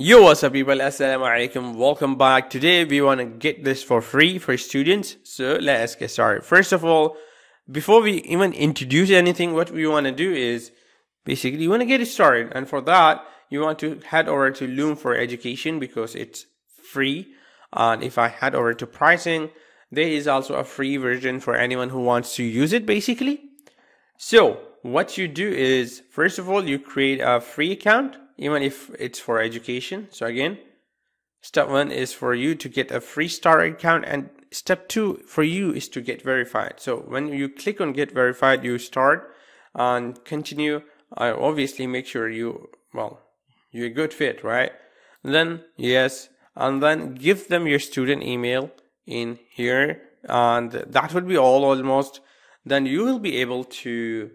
Yo, what's up people, Assalamualaikum, welcome back. Today we want to get this for free for students, so let's get started. First of all, before we even introduce anything, what we want to do is basically you want to get it started, and for that you want to head over to Loom for Education because it's free. And if I head over to pricing, there is also a free version for anyone who wants to use it basically. So what you do is, first of all, you create a free account, even if it's for education. So again, step one is for you to get a free starter account, and step two for you is to get verified. So when you click on get verified, you start and continue. Obviously make sure you're a good fit, right? And then yes, and then give them your student email in here, and that would be all almost. Then you will be able to,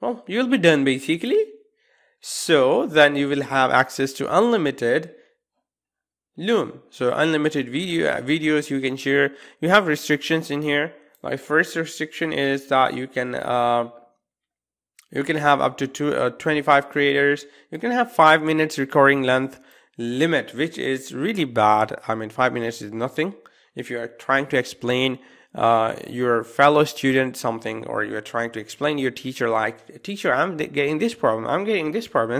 well, you'll be done basically. So then you will have access to unlimited Loom. So unlimited videos you can share. You have restrictions in here. Like first restriction is that you can have up to 25 creators. You can have 5 minutes recording length limit, which is really bad. I mean, 5 minutes is nothing. If you are trying to explain your fellow student something, or you're trying to explain your teacher, like, teacher, I'm getting this problem, and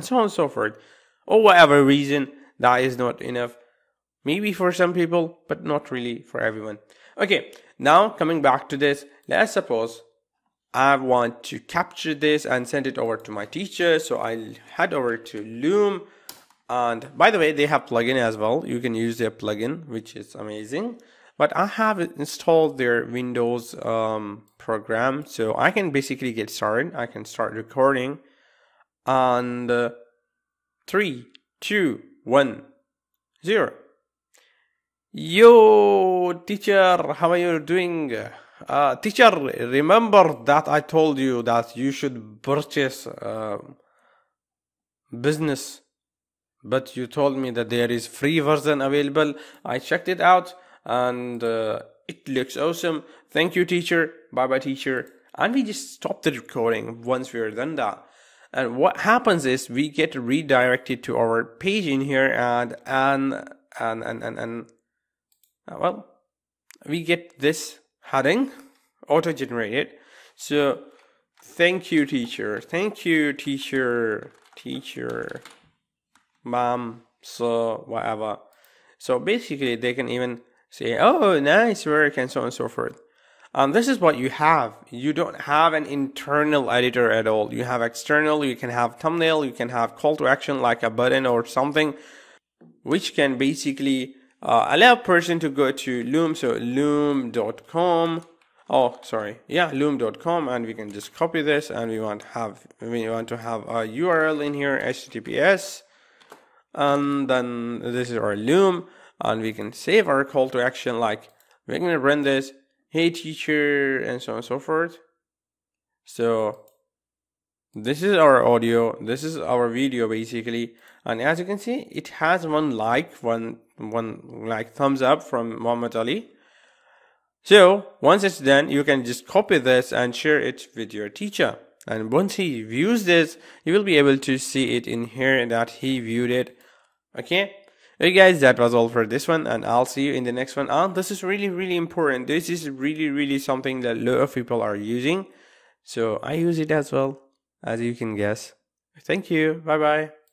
so on and so forth, or whatever reason, that is not enough. Maybe for some people, but not really for everyone. Okay, now coming back to this, let's suppose I want to capture this and send it over to my teacher. So I'll head over to Loom, and by the way, they have plugin as well. You can use their plugin, which is amazing. But I have installed their Windows program, so I can basically get started. I can start recording. And 3, 2, 1, 0. Yo, teacher, how are you doing? Teacher, remember that I told you that you should purchase business, but you told me that there is free version available. I checked it out, and it looks awesome. Thank you, teacher. Bye bye, teacher. And we just stop the recording once we are done that. And what happens is we get redirected to our page in here, and we get this heading auto-generated. So thank you, teacher. Thank you, teacher. Teacher, mom, so whatever. So basically they can even say, oh, nice work, and so on and so forth. This is what you have. You don't have an internal editor at all. You have external. You can have thumbnail. You can have call to action like a button or something, which can basically allow a person to go to Loom. So loom.com. Oh, sorry. Yeah, loom.com. And we can just copy this, and we want to have a URL in here, HTTPS. And then this is our Loom. And we can save our call to action, like we're going to run this, hey teacher, and so on and so forth. So this is our audio, this is our video basically. And as you can see, it has one thumbs up from Muhammad Ali. So once it's done, you can just copy this and share it with your teacher. And once he views this, you will be able to see it in here that he viewed it. Okay. Hey guys, that was all for this one, and I'll see you in the next one. And this is really, really important. This is really, really something that a lot of people are using. So I use it as well, as you can guess. Thank you. Bye bye.